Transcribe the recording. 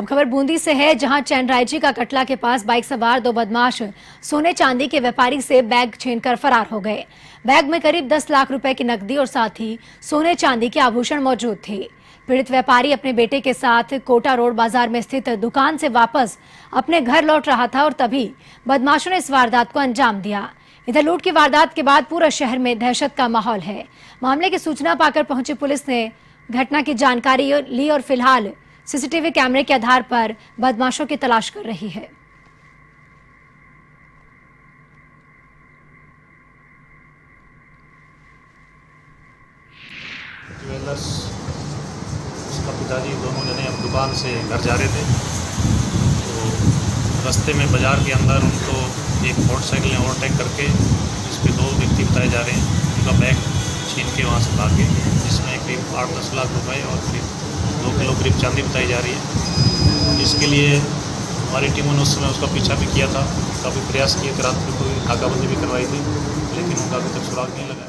अब खबर बूंदी से है, जहां चैनरायजी का कटला के पास बाइक सवार दो बदमाश सोने चांदी के व्यापारी से बैग छीनकर फरार हो गए। बैग में करीब 10 लाख रुपए की नकदी और साथ ही सोने चांदी के आभूषण मौजूद थे। पीड़ित व्यापारी अपने बेटे के साथ कोटा रोड बाजार में स्थित दुकान से वापस अपने घर लौट रहा था और तभी बदमाशों ने इस वारदात को अंजाम दिया। इधर लूट की वारदात के बाद पूरा शहर में दहशत का माहौल है। मामले की सूचना पाकर पहुंची पुलिस ने घटना की जानकारी ली और फिलहाल सीसीटीवी कैमरे के आधार पर बदमाशों की तलाश कर रही है। ज्वेलर्स उसका पिताजी दोनों जने अब दुकान से घर जा रहे थे, तो रास्ते में बाजार के अंदर उनको एक मोटरसाइकिल ने ओवरटेक करके इसके दो व्यक्ति बताए जा रहे हैं, उनका बैग छीन के वहाँ से भागे, जिसमें करीब 8-10 लाख रुपए और करीब 2 किलो करीब चांदी बताई जा रही है। इसके लिए हमारी टीमों ने उस समय उसका पीछा भी किया था, काफ़ी प्रयास किए थे, रात में कोई नाकाबंदी भी करवाई थी, लेकिन उनका अभी तक सुराग नहीं लगा।